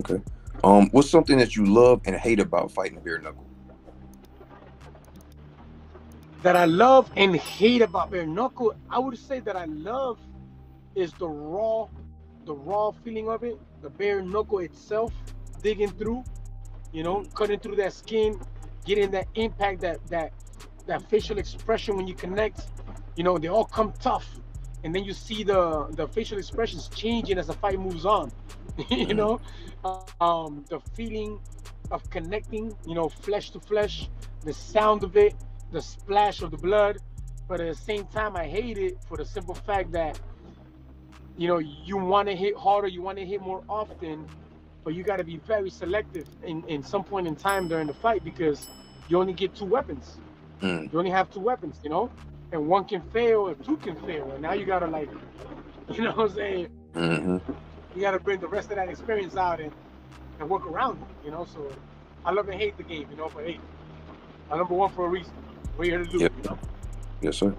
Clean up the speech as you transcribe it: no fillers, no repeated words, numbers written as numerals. Okay. What's something that you love and hate about fighting bare knuckle? That I love and hate about bare knuckle, I would say that I love is the raw feeling of it, the bare knuckle itself, digging through, you know, cutting through that skin, getting that impact, that facial expression when you connect, you know, they all come tough, and then you see the facial expressions changing as the fight moves on. You know, the feeling of connecting, you know, flesh to flesh, the sound of it, the splash of the blood. But at the same time, I hate it for the simple fact that, you know, you want to hit harder, you want to hit more often, but you got to be very selective in some point in time during the fight, because you only get 2 weapons. You only have 2 weapons, you know, and one can fail or two can fail, and now you got to, like, you know what I'm saying? You got to bring the rest of that experience out and work around it, you know? So I love and hate the game, you know, but hey, I'm number one for a reason. We're here to do it, you know? Yes, sir.